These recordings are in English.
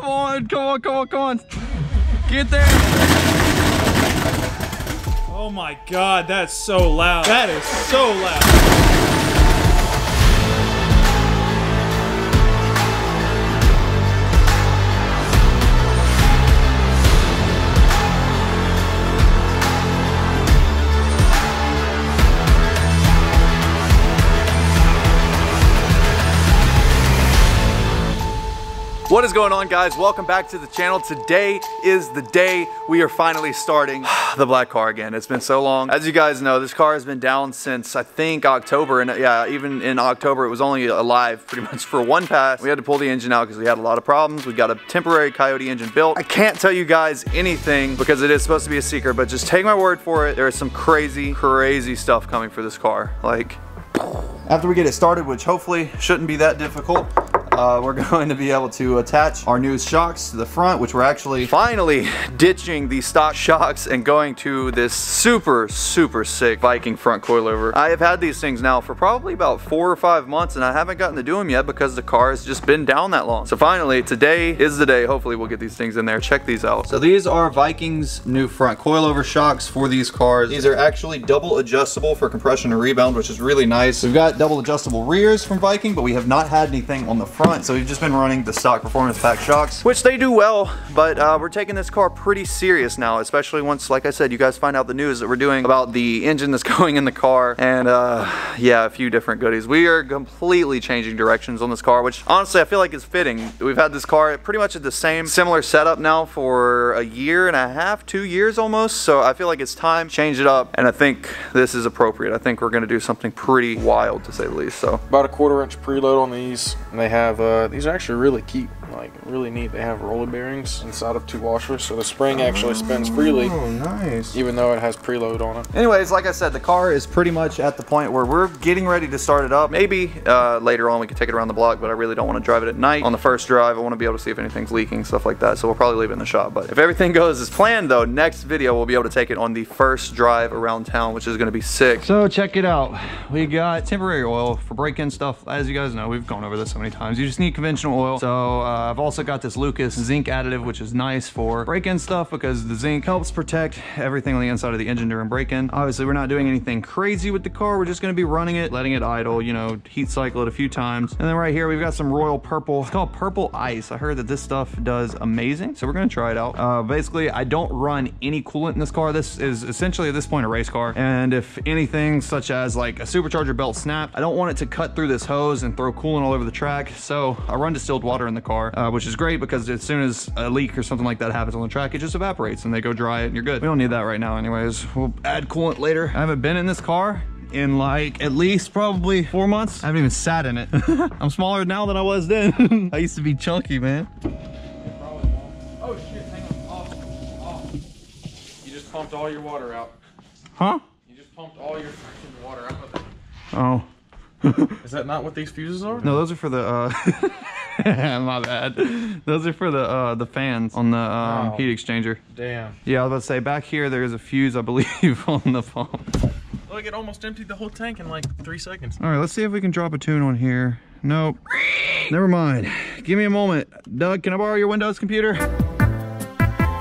Come on, come on, come on, come on. Get there. Oh my God, that's so loud. That is so loud. What is going on, guys? Welcome back to the channel. Today is the day we are finally starting the black car again. It's been so long. As you guys know, this car has been down since I think October, and yeah, even in October, it was only alive pretty much for one pass. We had to pull the engine out because we had a lot of problems. We got a temporary Coyote engine built. I can't tell you guys anything because it is supposed to be a secret, but just take my word for it. There is some crazy, crazy stuff coming for this car. Like, after we get it started, which hopefully shouldn't be that difficult, we're going to be able to attach our new shocks to the front, which we're actually finally ditching the stock shocks and going to this super, super sick Viking front coilover. I have had these things now for probably about 4 or 5 months, and I haven't gotten to do them yet because the car has just been down that long. So finally, today is the day. Hopefully we'll get these things in there. Check these out. So these are Viking's new front coilover shocks for these cars. These are actually double adjustable for compression and rebound, which is really nice. We've got double adjustable rears from Viking, but we have not had anything on the front. So we've just been running the stock performance pack shocks, which they do well, but we're taking this car pretty serious now, especially once, like I said, you guys find out the news that we're doing about the engine that's going in the car and yeah, a few different goodies. We are completely changing directions on this car, which honestly I feel like is fitting. We've had this car pretty much at the same similar setup now for a year and a half, 2 years almost, so I feel like it's time to change it up, and I think this is appropriate. I think we're gonna do something pretty wild, to say the least. So about a 1/4 inch preload on these, and they have these are actually really cute, like really neat. They have roller bearings inside of 2 washers, so the spring actually spins freely. Oh, nice. Even though it has preload on it. Anyways, like I said, the car is pretty much at the point where we're getting ready to start it up. Maybe later on we can take it around the block, but I really don't want to drive it at night. On the first drive, I want to be able to see if anything's leaking, stuff like that, so we'll probably leave it in the shop. But if everything goes as planned, though, next video we'll be able to take it on the first drive around town, which is going to be sick. So check it out. We got temporary oil for break-in stuff. As you guys know, we've gone over this so many times. You just need conventional oil. So I've also got this Lucas zinc additive, which is nice for break-in stuff because the zinc helps protect everything on the inside of the engine during break-in. Obviously, we're not doing anything crazy with the car. We're just gonna be running it, letting it idle, you know, heat cycle it a few times. And then right here, we've got some Royal Purple. It's called Purple Ice. I heard that this stuff does amazing, so we're gonna try it out. Basically, I don't run any coolant in this car. This is essentially at this point a race car. And if anything, such as like a supercharger belt snap, I don't want it to cut through this hose and throw coolant all over the track. So I run distilled water in the car, which is great because as soon as a leak or something like that happens on the track, it just evaporates and they go dry it and you're good. We don't need that right now anyways. We'll add coolant later. I haven't been in this car in like at least probably 4 months. I haven't even sat in it. I'm smaller now than I was then. I used to be chunky, man. Oh shit, hang on. Off. You just pumped all your water out. Huh? You just pumped all your freaking water out of it. Oh. Is that not what these fuses are? No, those are for the my bad. Those are for the fans on the wow. Heat exchanger. Damn. Yeah, I was about to say, back here there is a fuse, I believe, on the pump. Look, it almost emptied the whole tank in like 3 seconds. All right, let's see if we can drop a tune on here. Nope. Never mind. Give me a moment. Doug, can I borrow your Windows computer?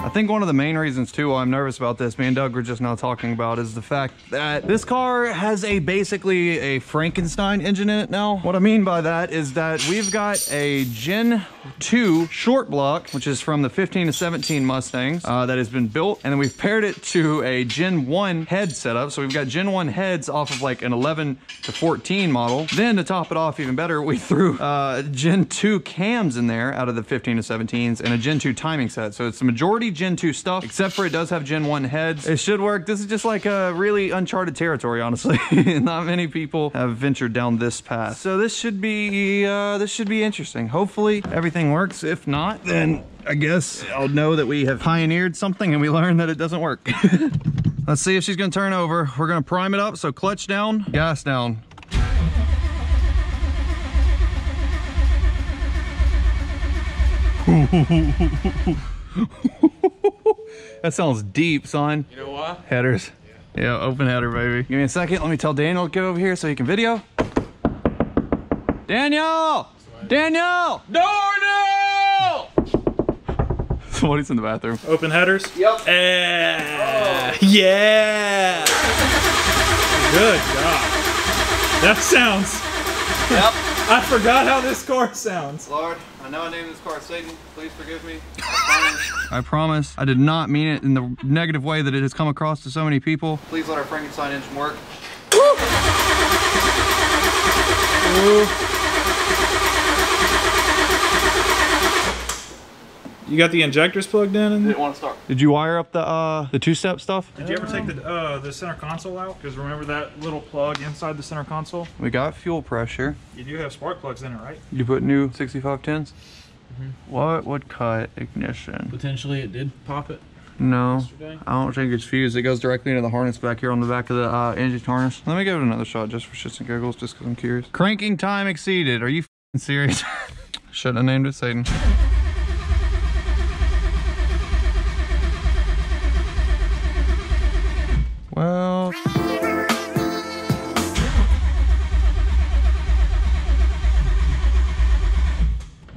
I think one of the main reasons too why I'm nervous about this, me and Doug were just now talking about, is the fact that this car has a basically a Frankenstein engine in it now. What I mean by that is that we've got a Gen 2 short block, which is from the 15 to 17 Mustangs that has been built, and then we've paired it to a Gen 1 head setup. So we've got Gen 1 heads off of like an 11 to 14 model. Then to top it off even better, we threw Gen 2 cams in there out of the 15 to 17s and a Gen 2 timing set. So it's the majority Gen 2 stuff, except for it does have Gen 1 heads. It should work. This is just like a really uncharted territory, honestly. Not many people have ventured down this path. So this should be interesting. Hopefully everything works. If not, then I guess I'll know that we have pioneered something and we learned that it doesn't work. Let's see if she's gonna turn over. We're gonna prime it up. So clutch down, gas down. That sounds deep, son. You know what? Headers. Yeah. Yeah, open header, baby. Give me a second. Let me tell Daniel to get over here so he can video. Daniel! Daniel! Darnell! Somebody's in the bathroom. Open headers? Yep. Yeah. Oh. Yeah. Good job. That sounds. Yep. I forgot how this car sounds. Lord, I know I named this car Satan. Please forgive me. I promise I did not mean it in the negative way that it has come across to so many people. Please let our Frankenstein engine work. Woo! Ooh. You got the injectors plugged in? And didn't want to start. Did you wire up the two-step stuff? Did you ever take the center console out? Because remember that little plug inside the center console? We got fuel pressure. You do have spark plugs in it, right? You put new 6510s? Mm-hmm. What would cut ignition? Potentially it did pop it. No, I don't think it's fused. It goes directly into the harness back here on the back of the engine harness. Let me give it another shot just for shits and giggles, just because I'm curious. Cranking time exceeded. Are you f***ing serious? Shouldn't have named it Satan. Well...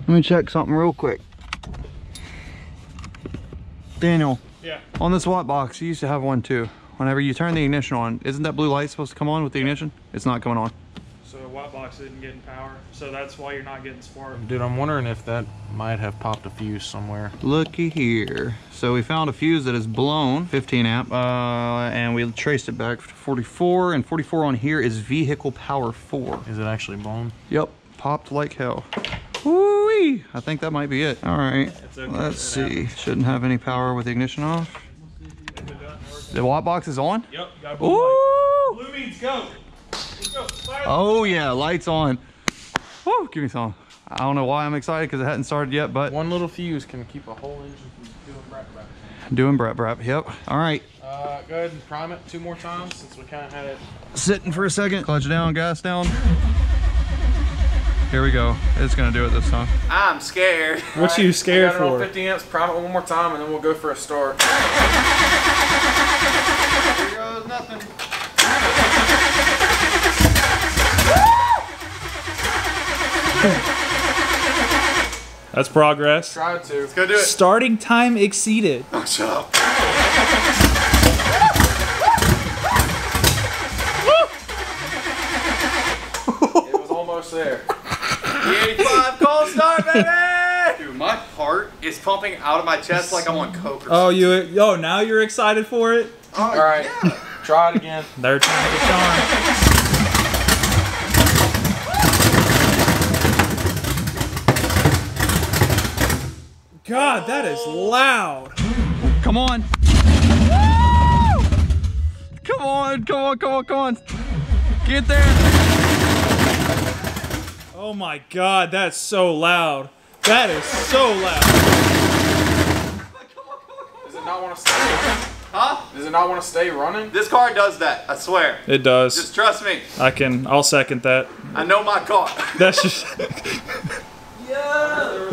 let me check something real quick. Daniel. Yeah. On this watt box, you used to have one too. Whenever you turn the ignition on, isn't that blue light supposed to come on with the ignition? It's not coming on. So the watt box isn't getting power, so that's why you're not getting spark. Dude, I'm wondering if that might have popped a fuse somewhere. Looky here. So we found a fuse that is blown, 15 amp, and we traced it back to 44, and 44 on here is vehicle power 4. Is it actually blown? Yep, popped like hell. Woo-wee! I think that might be it. All right, okay. Let's see. Shouldn't have any power with the ignition off. The watt box is on? Yep. You got blue. Ooh! Blue means go. Let's go. Fire. Oh yeah, lights on. Woo! Give me some. I don't know why I'm excited because it hasn't started yet, but one little fuse can keep a whole engine from doing brap-brap. Doing brap-brap. Yep. All right. Go ahead and prime it two more times since we kind of had it sitting for a second. Clutch down, gas down. Here we go. It's gonna do it this time. I'm scared. What are you scared for? I got it on 50 amps, prime it one more time, and then we'll go for a start. Here goes nothing. That's progress. Try to. Let's go do it. Starting time exceeded. Oh, shut up. There. E85 cold start, baby! Dude, my heart is pumping out of my chest like I'm on coke or something. Oh, now you're excited for it? Oh, all right, yeah. Try it again. They're trying to get on. God, that is loud. Come on. Woo! Come on, come on, come on, come on. Get there. Oh my God, that's so loud. That is so loud. Does it not want to stay running? Huh? Does it not want to stay running? This car does that, I swear. It does. Just trust me. I'll second that. I know my car. That's just... yeah.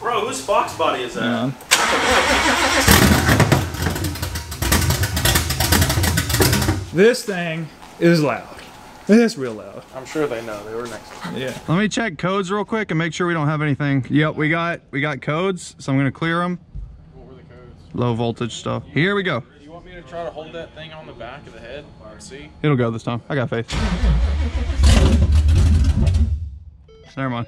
Bro, whose Fox body is that? Yeah. This thing is loud. It is real loud. I'm sure they know. They were next to me. Yeah. Let me check codes real quick and make sure we don't have anything. Yep, we got codes, so I'm gonna clear them. What were the codes? Low voltage stuff. Here we go. You want me to try to hold that thing on the back of the head? See? It'll go this time. I got faith. Never mind.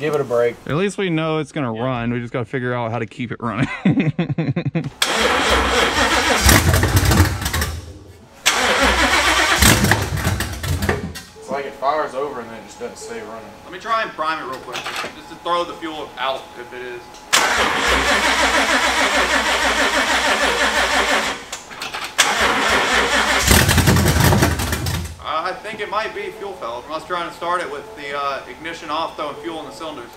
Give it a break. At least we know it's gonna run. We just gotta figure out how to keep it running. It's like it fires over and then it just doesn't stay running. Let me try and prime it real quick, just to throw the fuel out if it is. I think it might be fuel failed. Let's try and start it with the ignition off, throwing fuel in the cylinders.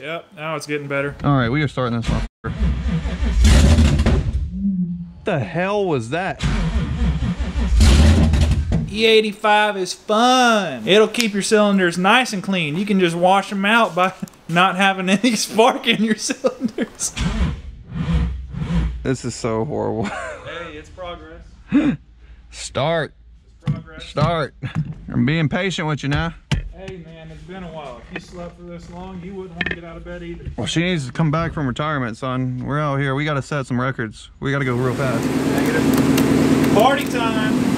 Yep, now it's getting better. All right, we are starting this one. What the hell was that? E85 is fun. It'll keep your cylinders nice and clean. You can just wash them out by not having any spark in your cylinders. This is so horrible. Hey, it's progress. Start. It's progress. Start. I'm being patient with you now. Hey man, it's been a while. If you slept for this long, you wouldn't want to get out of bed either. Well, she needs to come back from retirement, son. We're out here. We got to set some records. We got to go real fast. Negative. Party time.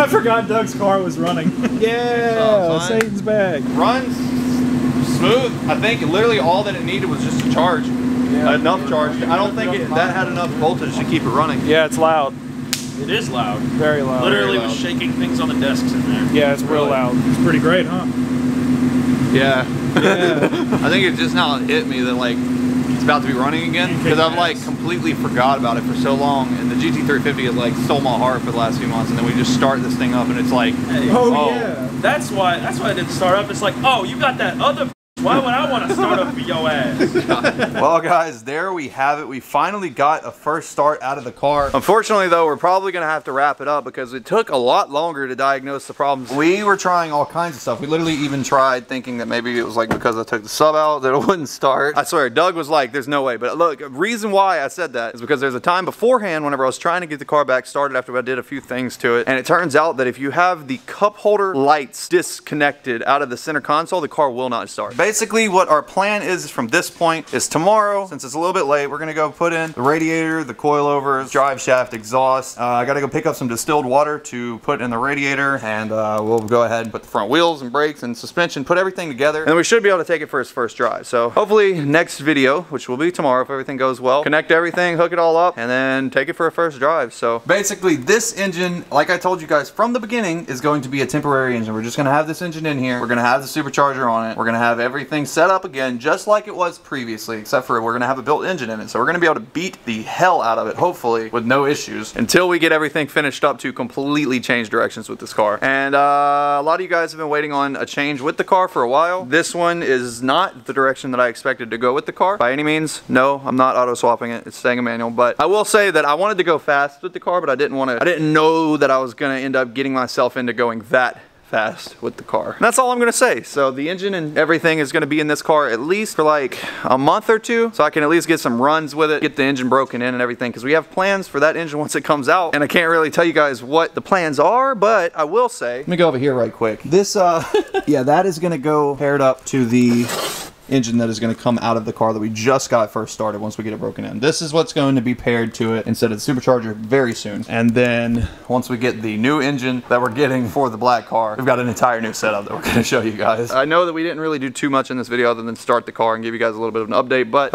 I forgot Doug's car was running. Yeah, Satan's bag. Runs smooth. I think literally all that it needed was just a charge. Yeah, enough charge. I don't think that had enough voltage to keep it running. Yeah, it's loud. It is loud. Very loud. Literally was shaking things on the desks in there. Yeah, it's real loud. It's pretty great, huh? Yeah. Yeah. I think it just now hit me that like it's about to be running again because I've like completely forgot about it for so long, and the GT350 has like stole my heart for the last few months, and then we just start this thing up and it's like, hey, oh yeah, that's why I didn't start up. It's like, oh, you got that other, why would I want to start up for your ass? Well guys, there we have it. We finally got a first start out of the car. Unfortunately though, we're probably gonna have to wrap it up because it took a lot longer to diagnose the problems. We were trying all kinds of stuff. We literally even tried thinking that maybe it was like because I took the sub out that it wouldn't start. I swear Doug was like, there's no way. But look, the reason why I said that is because there's a time beforehand whenever I was trying to get the car back started after I did a few things to it, and it turns out that if you have the cup holder lights disconnected out of the center console, the car will not start. Basically what our plan is from this point is tomorrow, since it's a little bit late, we're gonna go put in the radiator, the coilovers, drive shaft, exhaust. I gotta go pick up some distilled water to put in the radiator, and we'll go ahead and put the front wheels and brakes and suspension, put everything together, and we should be able to take it for its first drive. So hopefully next video, which will be tomorrow if everything goes well, connect everything, hook it all up, and then take it for a first drive. So basically this engine, like I told you guys from the beginning, is going to be a temporary engine. We're just gonna have this engine in here, we're gonna have the supercharger on it, we're gonna have everything set up again just like it was previously, except for we're gonna have a built engine in it, so we're gonna be able to beat the hell out of it hopefully with no issues until we get everything finished up to completely change directions with this car. And a lot of you guys have been waiting on a change with the car for a while. This one is not the direction that I expected to go with the car by any means. No, I'm not auto swapping it, it's staying a manual. But I will say that I wanted to go fast with the car, but I didn't know that I was gonna end up getting myself into going that fast with the car. And that's all I'm gonna say. So the engine and everything is gonna be in this car at least for like a month or two, so I can at least get some runs with it, get the engine broken in and everything, because we have plans for that engine once it comes out, and I can't really tell you guys what the plans are, but I will say, let me go over here right quick. This yeah, that is gonna go paired up to the engine that is going to come out of the car that we just got first started. Once we get it broken in, this is what's going to be paired to it instead of the supercharger very soon. And then once we get the new engine that we're getting for the black car, we've got an entire new setup that we're going to show you guys. I know that we didn't really do too much in this video other than start the car and give you guys a little bit of an update, but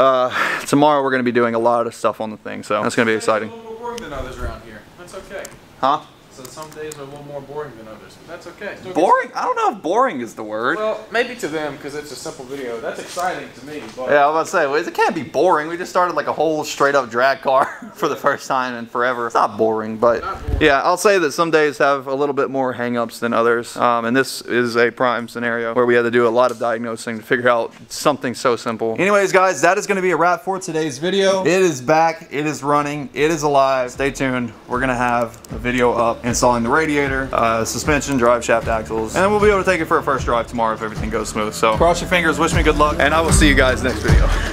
tomorrow we're going to be doing a lot of stuff on the thing, so that's going to be exciting. A little more boring than others around here. That's okay. Huh? So some days are a little more boring than others, but that's okay. Still boring? I don't know if boring is the word. Well, maybe to them, because it's a simple video. That's exciting to me. But yeah, I was about to say, it can't be boring. We just started like a whole straight up drag car for the first time in forever. It's not boring, but not boring. Yeah, I'll say that some days have a little bit more hang-ups than others. And this is a prime scenario where we had to do a lot of diagnosing to figure out something so simple. Anyways, guys, that is going to be a wrap for today's video. It is back. It is running. It is alive. Stay tuned. We're going to have a video up installing the radiator, suspension, drive shaft, axles, and then we'll be able to take it for a first drive tomorrow if everything goes smooth. So cross your fingers, wish me good luck, and I will see you guys next video.